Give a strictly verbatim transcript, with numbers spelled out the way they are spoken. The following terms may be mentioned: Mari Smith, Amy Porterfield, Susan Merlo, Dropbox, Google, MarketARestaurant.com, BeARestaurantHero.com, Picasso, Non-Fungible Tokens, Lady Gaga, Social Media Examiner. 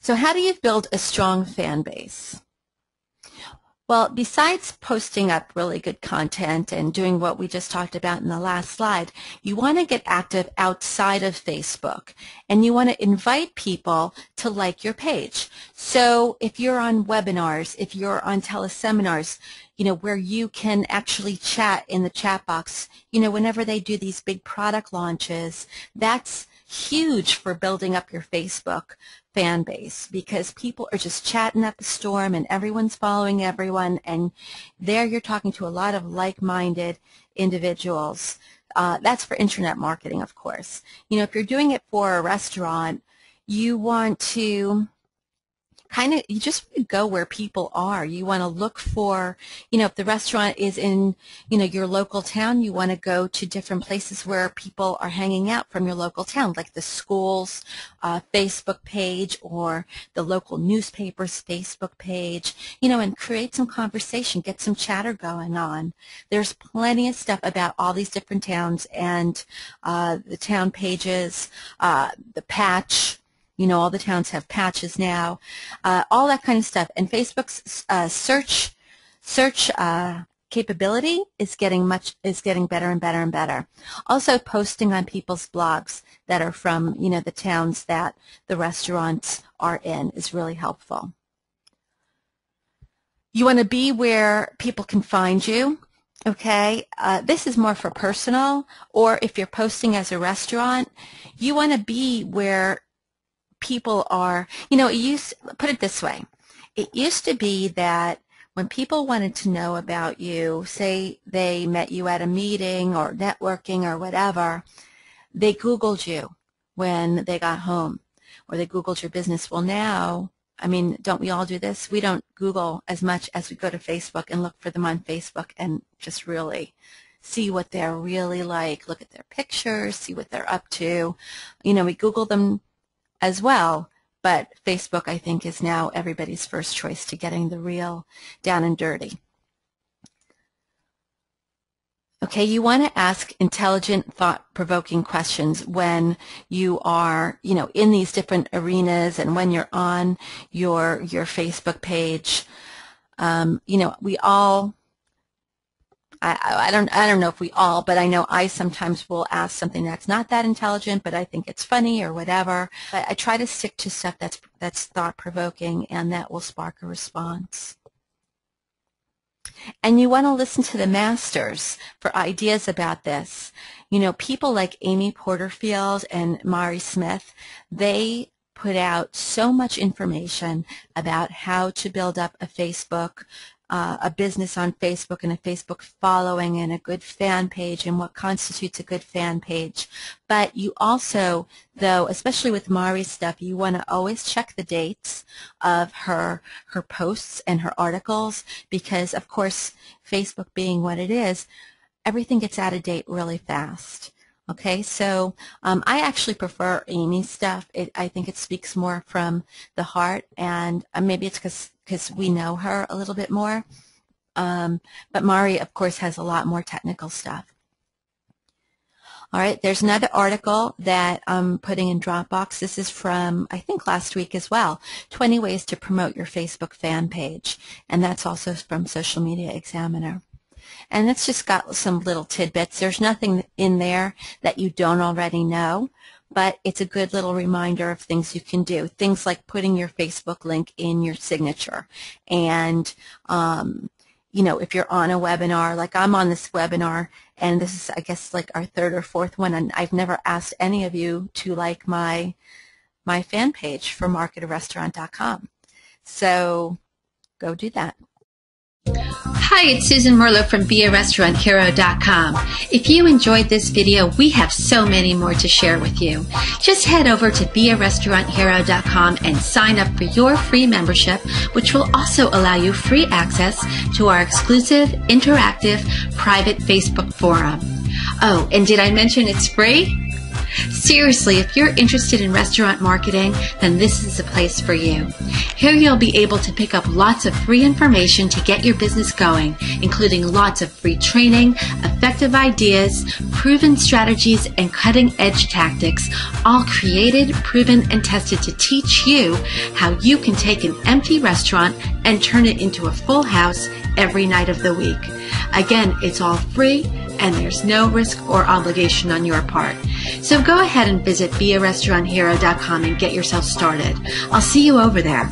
So how do you build a strong fan base? Well, besides posting up really good content and doing what we just talked about in the last slide, you want to get active outside of Facebook, and you want to invite people to like your page. So if you're on webinars, if you're on teleseminars, you know, where you can actually chat in the chat box, you know, whenever they do these big product launches, that's huge for building up your Facebook fan base, because people are just chatting up a storm and everyone's following everyone, and there you're talking to a lot of like-minded individuals. Uh, that's for internet marketing, of course. You know, if you're doing it for a restaurant, you want to kind of, you just go where people are. You want to look for, you know, if the restaurant is in, you know, your local town, you want to go to different places where people are hanging out from your local town, like the school's uh, Facebook page or the local newspaper's Facebook page, you know, and create some conversation, get some chatter going on. There's plenty of stuff about all these different towns and uh, the town pages, uh, the patch. You know, all the towns have patches now, uh, all that kind of stuff. And Facebook's uh, search search uh, capability is getting much is getting better and better and better. Also, posting on people's blogs that are from, you know, the towns that the restaurants are in is really helpful. You want to be where people can find you. Okay, uh, this is more for personal, or if you're posting as a restaurant, you want to be where people are, you know, it used, put it this way, it used to be that when people wanted to know about you, say they met you at a meeting or networking or whatever, they Googled you when they got home, or they Googled your business. Well, now, I mean, don't we all do this? We don't Google as much as we go to Facebook and look for them on Facebook and just really see what they're really like, look at their pictures, see what they're up to. You know, we Google them as well, but Facebook, I think, is now everybody's first choice to getting the real down and dirty. Okay, you want to ask intelligent, thought-provoking questions when you are, you know, in these different arenas and when you're on your your Facebook page. Um, you know, we all, I, I don't I don't know if we all, but I know I sometimes will ask something that's not that intelligent, but I think it's funny or whatever. But I try to stick to stuff that's that's thought-provoking and that will spark a response. And you want to listen to the masters for ideas about this. You know, people like Amy Porterfield and Mari Smith, they put out so much information about how to build up a Facebook Uh, a business on Facebook and a Facebook following and a good fan page and what constitutes a good fan page. But you also, though, especially with Mari's stuff, you want to always check the dates of her her posts and her articles, because, of course, Facebook being what it is, everything gets out of date really fast. Okay, so um, I actually prefer Amy's stuff. It, I think it speaks more from the heart, and uh, maybe it's because because we know her a little bit more. Um, but Mari, of course, has a lot more technical stuff. All right, there's another article that I'm putting in Dropbox. This is from, I think, last week as well, twenty Ways to Promote Your Facebook Fan Page, and that's also from Social Media Examiner. And it's just got some little tidbits. There's nothing in there that you don't already know, but it's a good little reminder of things you can do, things like putting your Facebook link in your signature. And, um, you know, if you're on a webinar, like I'm on this webinar, and this is, I guess, like our third or fourth one, and I've never asked any of you to like my, my fan page for Market A Restaurant dot com. So go do that. Hi, it's Susan Merlo from Be A Restaurant Hero dot com. If you enjoyed this video, we have so many more to share with you. Just head over to Be A Restaurant Hero dot com and sign up for your free membership, which will also allow you free access to our exclusive, interactive, private Facebook forum. Oh, and did I mention it's free? Seriously, if you're interested in restaurant marketing, then this is the place for you. Here you'll be able to pick up lots of free information to get your business going, including lots of free training, effective effective ideas, proven strategies, and cutting-edge tactics, all created, proven, and tested to teach you how you can take an empty restaurant and turn it into a full house every night of the week. Again, it's all free, and there's no risk or obligation on your part. So go ahead and visit Be A Restaurant Hero dot com and get yourself started. I'll see you over there.